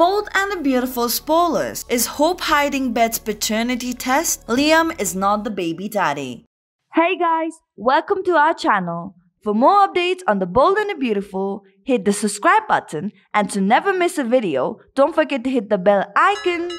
Bold and the Beautiful spoilers. Is Hope hiding Beth's paternity test? Liam is not the baby daddy. Hey guys, welcome to our channel. For more updates on the Bold and the Beautiful, hit the subscribe button, and to never miss a video, don't forget to hit the bell icon.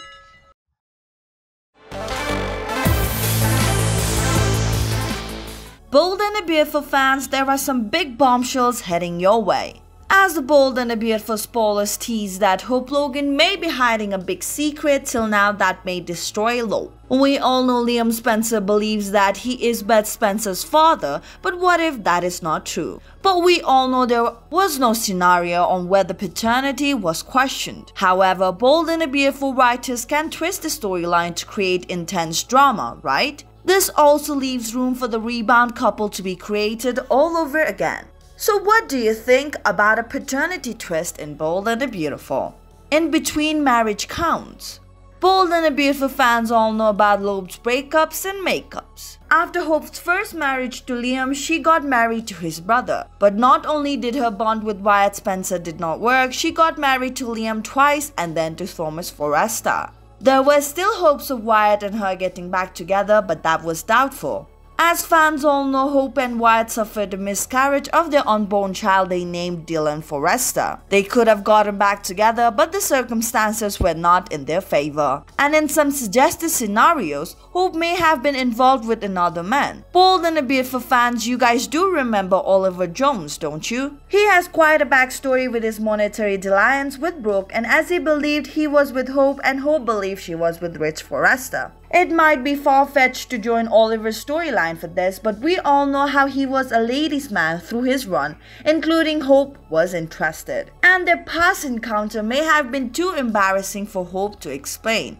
Bold and the Beautiful fans, there are some big bombshells heading your way. As the Bold and the Beautiful spoilers tease that Hope Logan may be hiding a big secret till now that may destroy Lope. We all know Liam Spencer believes that he is Beth Spencer's father, but what if that is not true? But we all know there was no scenario on where the paternity was questioned. However, Bold and the Beautiful writers can twist the storyline to create intense drama, right? This also leaves room for the rebound couple to be created all over again. So what do you think about a paternity twist in Bold and the Beautiful? In between marriage counts. Bold and the Beautiful fans all know about Lope's breakups and makeups. After Hope's first marriage to Liam, she got married to his brother. But not only did her bond with Wyatt Spencer did not work, she got married to Liam twice and then to Thomas Forrester. There were still hopes of Wyatt and her getting back together, but that was doubtful. As fans all know, Hope and Wyatt suffered a miscarriage of their unborn child they named Dylan Forrester. They could have gotten back together, but the circumstances were not in their favor. And in some suggested scenarios, Hope may have been involved with another man. Bold and the Beautiful fans, you guys do remember Oliver Jones, don't you? He has quite a backstory with his monetary alliance with Brooke, and as he believed he was with Hope and Hope believed she was with Rich Forrester. It might be far-fetched to join Oliver's storyline for this, but we all know how he was a ladies' man through his run, including Hope was interested. And their past encounter may have been too embarrassing for Hope to explain.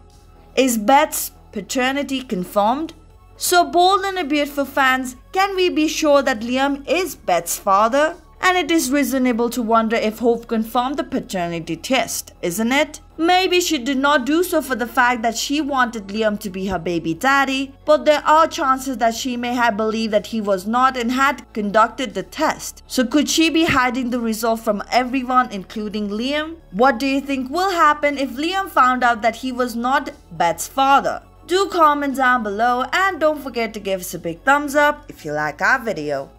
Is Beth's paternity confirmed? So Bold and the Beautiful fans, can we be sure that Liam is Beth's father? And it is reasonable to wonder if Hope confirmed the paternity test, isn't it? Maybe she did not do so for the fact that she wanted Liam to be her baby daddy, but there are chances that she may have believed that he was not and had conducted the test. So could she be hiding the result from everyone, including Liam? What do you think will happen if Liam found out that he was not Beth's father? Do comment down below and don't forget to give us a big thumbs up if you like our video.